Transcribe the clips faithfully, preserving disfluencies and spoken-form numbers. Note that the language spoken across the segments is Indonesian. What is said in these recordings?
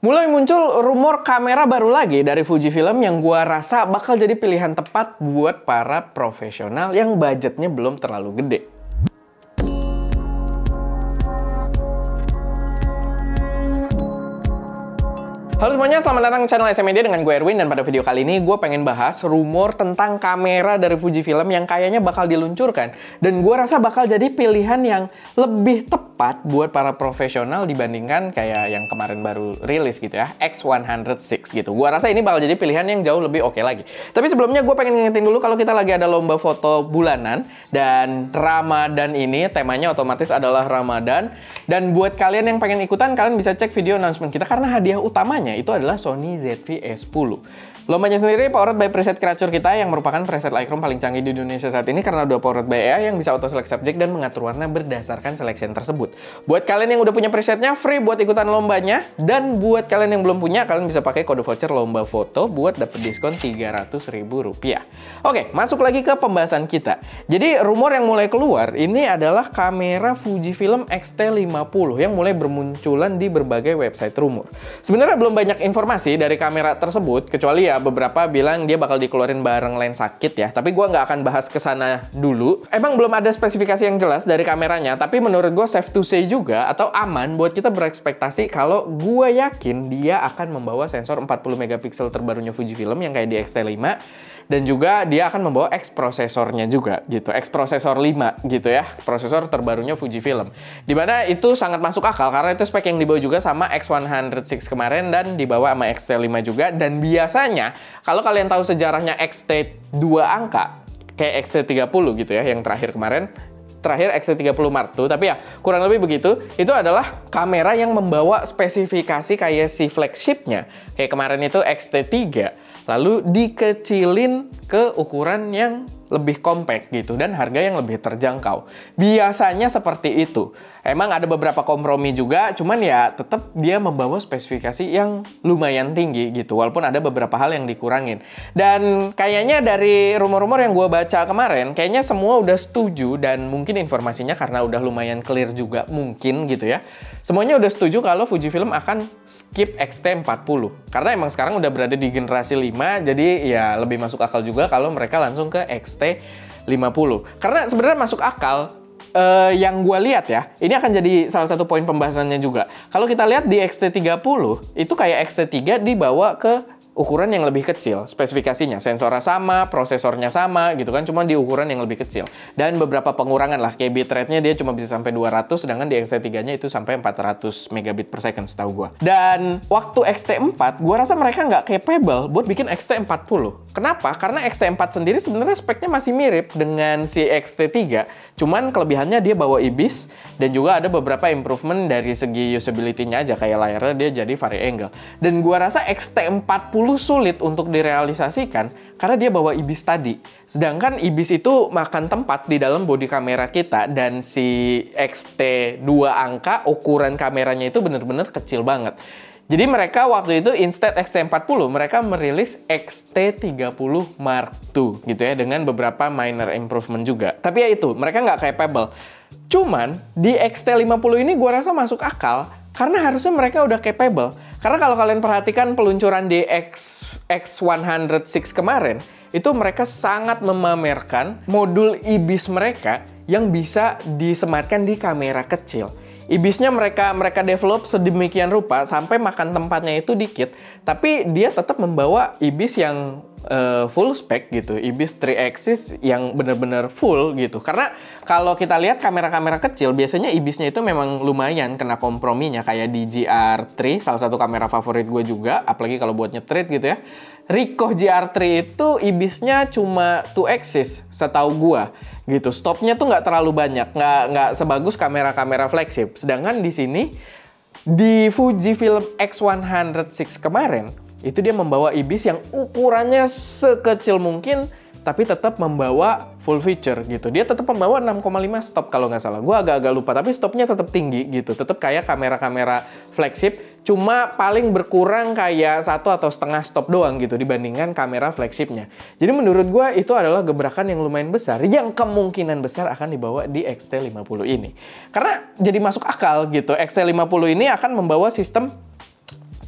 Mulai muncul rumor kamera baru lagi dari Fujifilm yang gua rasa bakal jadi pilihan tepat buat para profesional yang budgetnya belum terlalu gede. Halo semuanya, selamat datang di channel SMedia dengan gue Erwin, dan pada video kali ini gue pengen bahas rumor tentang kamera dari Fujifilm yang kayaknya bakal diluncurkan, dan gue rasa bakal jadi pilihan yang lebih tepat buat para profesional dibandingkan kayak yang kemarin baru rilis gitu ya, X one hundred six gitu. Gue rasa ini bakal jadi pilihan yang jauh lebih oke lagi. Tapi sebelumnya gue pengen ngingetin dulu kalau kita lagi ada lomba foto bulanan, dan Ramadan ini temanya otomatis adalah Ramadan, dan buat kalian yang pengen ikutan, kalian bisa cek video announcement kita karena hadiah utamanya itu adalah Sony Z V E ten. Lombanya sendiri powered by Preset Crafter kita yang merupakan preset Lightroom paling canggih di Indonesia saat ini karena udah powered by A I yang bisa auto select subject dan mengatur warna berdasarkan selection tersebut. Buat kalian yang udah punya presetnya, free buat ikutan lombanya, dan buat kalian yang belum punya, kalian bisa pakai kode voucher lomba foto buat dapet diskon tiga ratus ribu rupiah. Oke, masuk lagi ke pembahasan kita. Jadi rumor yang mulai keluar ini adalah kamera Fujifilm X T lima puluh yang mulai bermunculan di berbagai website rumor. Sebenarnya belum banyak informasi dari kamera tersebut, kecuali ya beberapa bilang dia bakal dikeluarin bareng lensa kit ya, tapi gue nggak akan bahas kesana dulu. Emang belum ada spesifikasi yang jelas dari kameranya, tapi menurut gue safe to say juga atau aman buat kita berekspektasi kalau gue yakin dia akan membawa sensor empat puluh megapiksel terbarunya Fujifilm yang kayak di X T lima, dan juga dia akan membawa X prosesornya juga gitu, X prosesor lima gitu ya, prosesor terbarunya Fujifilm, dimana itu sangat masuk akal karena itu spek yang dibawa juga sama X one hundred six kemarin dan dibawa sama X T lima juga. Dan biasanya kalau kalian tahu sejarahnya X T dua angka kayak X T tiga puluh gitu ya, yang terakhir kemarin, terakhir X T tiga puluh Mark two, tapi ya kurang lebih begitu. Itu adalah kamera yang membawa spesifikasi kayak si flagshipnya kayak kemarin itu X T tiga, lalu dikecilin ke ukuran yang lebih compact gitu dan harga yang lebih terjangkau. Biasanya seperti itu. Emang ada beberapa kompromi juga, cuman ya tetap dia membawa spesifikasi yang lumayan tinggi gitu, walaupun ada beberapa hal yang dikurangin. Dan kayaknya dari rumor-rumor yang gue baca kemarin, kayaknya semua udah setuju, dan mungkin informasinya karena udah lumayan clear juga mungkin gitu ya, semuanya udah setuju kalau Fujifilm akan skip X T empat puluh. Karena emang sekarang udah berada di generasi lima, jadi ya lebih masuk akal juga kalau mereka langsung ke X T lima puluh. Karena sebenarnya masuk akal. Uh, yang gue lihat ya, ini akan jadi salah satu poin pembahasannya juga. Kalau kita lihat di X T tiga puluh, itu kayak X T tiga dibawa ke ukuran yang lebih kecil spesifikasinya. Sensornya sama, prosesornya sama gitu kan, cuma di ukuran yang lebih kecil. Dan beberapa pengurangan lah, kayak bitrate-nya dia cuma bisa sampai dua ratus, sedangkan di X T tiga-nya itu sampai empat ratus megabit per second setahu gue. Dan waktu X T empat, gue rasa mereka nggak capable buat bikin X T empat puluh. Kenapa? Karena X T empat sendiri sebenarnya speknya masih mirip dengan si X T tiga, cuman kelebihannya dia bawa ibis, dan juga ada beberapa improvement dari segi usability-nya aja, kayak layarnya dia jadi vari-angle. Dan gue rasa X T empat puluh sulit untuk direalisasikan karena dia bawa ibis tadi. Sedangkan ibis itu makan tempat di dalam bodi kamera kita, dan si X T dua angka ukuran kameranya itu bener-bener kecil banget. Jadi mereka waktu itu instead X T empat puluh, mereka merilis X T tiga puluh Mark two gitu ya, dengan beberapa minor improvement juga. Tapi ya itu, mereka nggak capable. Cuman di X T lima puluh ini gua rasa masuk akal karena harusnya mereka udah capable. Karena kalau kalian perhatikan peluncuran di X, X one hundred six kemarin, itu mereka sangat memamerkan modul ibis mereka yang bisa disematkan di kamera kecil. Ibisnya mereka mereka develop sedemikian rupa sampai makan tempatnya itu dikit, tapi dia tetap membawa ibis yang uh, full spec gitu, ibis three axis yang benar-benar full gitu. Karena kalau kita lihat kamera-kamera kecil, biasanya ibisnya itu memang lumayan kena komprominya, kayak di G R tiga, salah satu kamera favorit gue juga, apalagi kalau buat nyetrit gitu ya. Ricoh G R tiga itu ibisnya cuma two axis setahu gua gitu. Stopnya tuh nggak terlalu banyak, nggak nggak sebagus kamera-kamera flagship. Sedangkan di sini di Fujifilm X one hundred six kemarin itu dia membawa ibis yang ukurannya sekecil mungkin, tapi tetap membawa full feature gitu. Dia tetap membawa enam koma lima stop kalau nggak salah. Gua agak-agak lupa, tapi stopnya tetap tinggi gitu. Tetap kayak kamera-kamera flagship, cuma paling berkurang kayak satu atau setengah stop doang gitu dibandingkan kamera flagshipnya. Jadi menurut gue itu adalah gebrakan yang lumayan besar yang kemungkinan besar akan dibawa di X T lima puluh ini. Karena jadi masuk akal gitu, X T lima puluh ini akan membawa sistem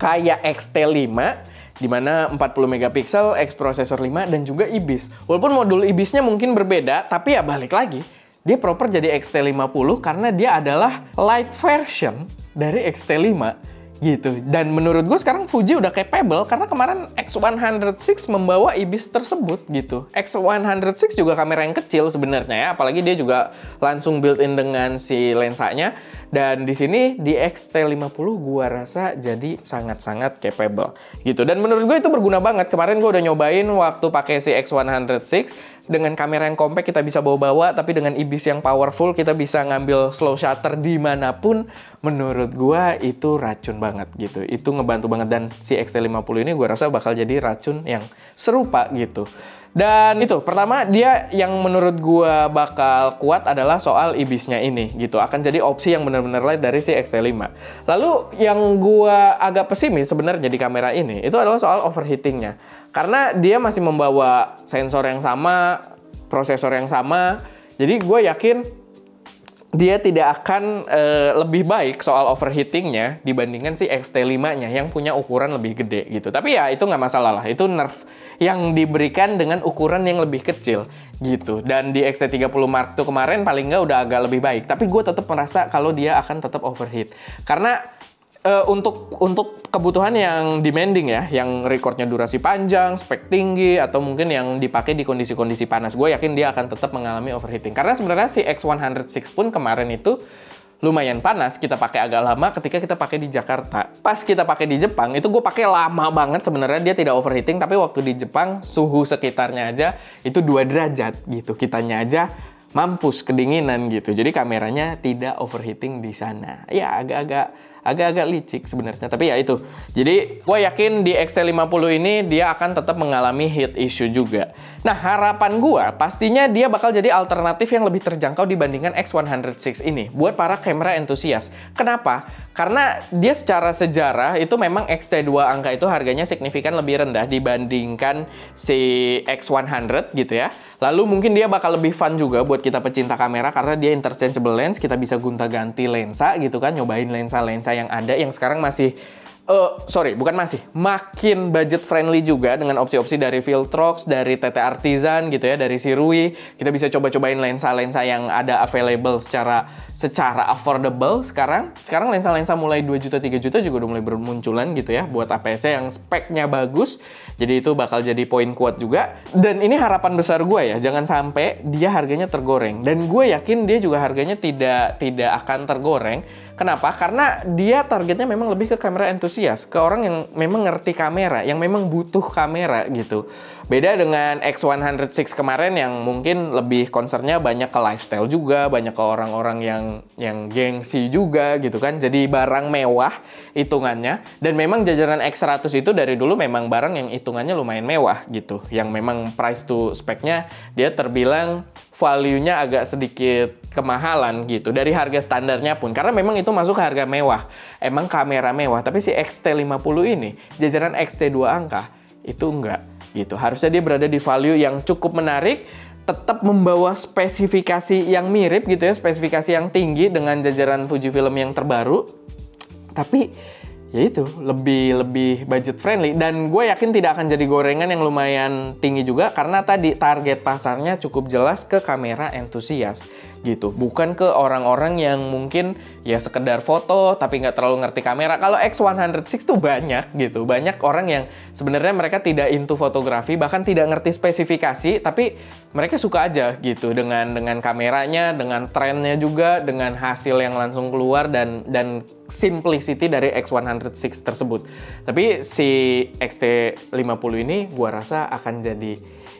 kayak X T lima, di mana empat puluh megapiksel, X Processor lima, dan juga ibis. Walaupun modul ibisnya mungkin berbeda, tapi ya balik lagi, dia proper jadi X T lima puluh karena dia adalah light version dari X T lima gitu. Dan menurut gue sekarang Fuji udah capable karena kemarin X one oh six membawa ibis tersebut gitu. X one oh six juga kamera yang kecil sebenarnya ya, apalagi dia juga langsung built-in dengan si lensanya. Dan di sini di X T lima puluh gua rasa jadi sangat-sangat capable gitu. Dan menurut gue itu berguna banget. Kemarin gue udah nyobain waktu pakai si X one oh six dengan kamera yang compact kita bisa bawa-bawa, tapi dengan ibis yang powerful kita bisa ngambil slow shutter dimanapun. Menurut gua itu racun banget gitu. Itu ngebantu banget, dan si X T lima puluh ini gua rasa bakal jadi racun yang serupa gitu. Dan itu, pertama dia yang menurut gua bakal kuat adalah soal ibisnya ini gitu. Akan jadi opsi yang benar-benar light dari si X T lima. Lalu yang gua agak pesimis sebenarnya di kamera ini itu adalah soal overheatingnya. Karena dia masih membawa sensor yang sama, prosesor yang sama. Jadi gua yakin dia tidak akan e, lebih baik soal overheatingnya dibandingkan si X T lima-nya yang punya ukuran lebih gede gitu. Tapi ya itu nggak masalah lah, itu nerf yang diberikan dengan ukuran yang lebih kecil gitu. Dan di X T tiga puluh Mark two kemarin paling nggak udah agak lebih baik, tapi gue tetap merasa kalau dia akan tetap overheat karena uh, untuk untuk kebutuhan yang demanding ya, yang recordnya durasi panjang, spek tinggi, atau mungkin yang dipakai di kondisi-kondisi panas, gue yakin dia akan tetap mengalami overheating. Karena sebenarnya si X one oh six pun kemarin itu lumayan panas, kita pakai agak lama ketika kita pakai di Jakarta. Pas kita pakai di Jepang, itu gue pakai lama banget sebenarnya, dia tidak overheating, tapi waktu di Jepang suhu sekitarnya aja itu dua derajat gitu. Kitanya aja mampus kedinginan gitu. Jadi kameranya tidak overheating di sana. Ya agak-agak agak-agak licik sebenarnya, tapi ya itu. Jadi gue yakin di X T lima puluh ini dia akan tetap mengalami heat issue juga. Nah harapan gue pastinya dia bakal jadi alternatif yang lebih terjangkau dibandingkan X one oh six ini buat para kamera entusias. Kenapa? Karena dia secara sejarah itu memang X T dua angka itu harganya signifikan lebih rendah dibandingkan si X one hundred gitu ya. Lalu mungkin dia bakal lebih fun juga buat kita pecinta kamera karena dia interchangeable lens, kita bisa gonta-ganti lensa gitu kan, nyobain lensa-lensa yang ada yang sekarang masih uh, sorry, bukan masih, makin budget friendly juga dengan opsi-opsi dari Viltrox, dari T T Artisan gitu ya, dari Sirui. Kita bisa coba-cobain lensa-lensa yang ada available secara secara affordable sekarang. Sekarang lensa-lensa mulai dua juta, tiga juta juga udah mulai bermunculan gitu ya buat A P S yang speknya bagus. Jadi itu bakal jadi poin kuat juga. Dan ini harapan besar gue ya, jangan sampai dia harganya tergoreng. Dan gue yakin dia juga harganya tidak tidak akan tergoreng. Kenapa? Karena dia targetnya memang lebih ke kamera entusias, ke orang yang memang ngerti kamera, yang memang butuh kamera gitu. Beda dengan X one oh six kemarin yang mungkin lebih concernnya banyak ke lifestyle juga, banyak ke orang-orang yang yang gengsi juga gitu kan. Jadi barang mewah hitungannya, dan memang jajaran X seratus itu dari dulu memang barang yang hitungannya lumayan mewah gitu. Yang memang price to speknya dia terbilang value-nya agak sedikit kemahalan gitu dari harga standarnya pun, karena memang itu masuk ke harga mewah, emang kamera mewah. Tapi si X T lima puluh ini jajaran X T dua angka itu enggak gitu. Harusnya dia berada di value yang cukup menarik, tetap membawa spesifikasi yang mirip gitu ya, spesifikasi yang tinggi dengan jajaran Fujifilm yang terbaru, tapi ya itu lebih lebih budget friendly. Dan gue yakin tidak akan jadi gorengan yang lumayan tinggi juga karena tadi target pasarnya cukup jelas ke kamera entusias gitu, bukan ke orang-orang yang mungkin ya sekedar foto tapi nggak terlalu ngerti kamera. Kalau X one oh six tuh banyak gitu, banyak orang yang sebenarnya mereka tidak into fotografi, bahkan tidak ngerti spesifikasi, tapi mereka suka aja gitu dengan dengan kameranya, dengan trennya juga, dengan hasil yang langsung keluar dan dan simplicity dari X one oh six tersebut. Tapi si X T lima puluh ini gua rasa akan jadi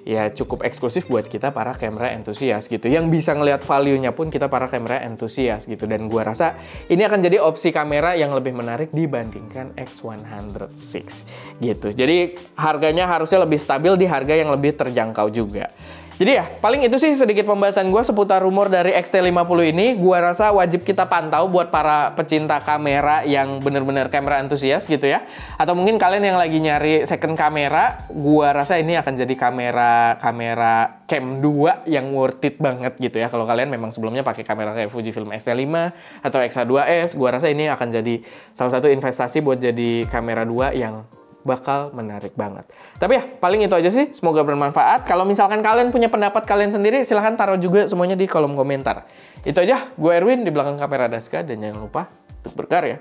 ya cukup eksklusif buat kita para kamera entusias gitu, yang bisa ngelihat value-nya pun kita para kamera entusias gitu. Dan gua rasa ini akan jadi opsi kamera yang lebih menarik dibandingkan X one oh six gitu. Jadi harganya harusnya lebih stabil di harga yang lebih terjangkau juga. Jadi ya, paling itu sih sedikit pembahasan gue seputar rumor dari X T lima puluh ini. Gue rasa wajib kita pantau buat para pecinta kamera yang bener-bener kamera antusias gitu ya. Atau mungkin kalian yang lagi nyari second kamera, gue rasa ini akan jadi kamera kamera cam dua yang worth it banget gitu ya. Kalau kalian memang sebelumnya pakai kamera kayak Fujifilm X T lima atau X T dua S, gue rasa ini akan jadi salah satu investasi buat jadi kamera dua yang bakal menarik banget. Tapi ya, paling itu aja sih. Semoga bermanfaat. Kalau misalkan kalian punya pendapat kalian sendiri, silahkan taruh juga semuanya di kolom komentar. Itu aja. Gue Erwin, di belakang kamera Daska. Dan jangan lupa untuk berkarya.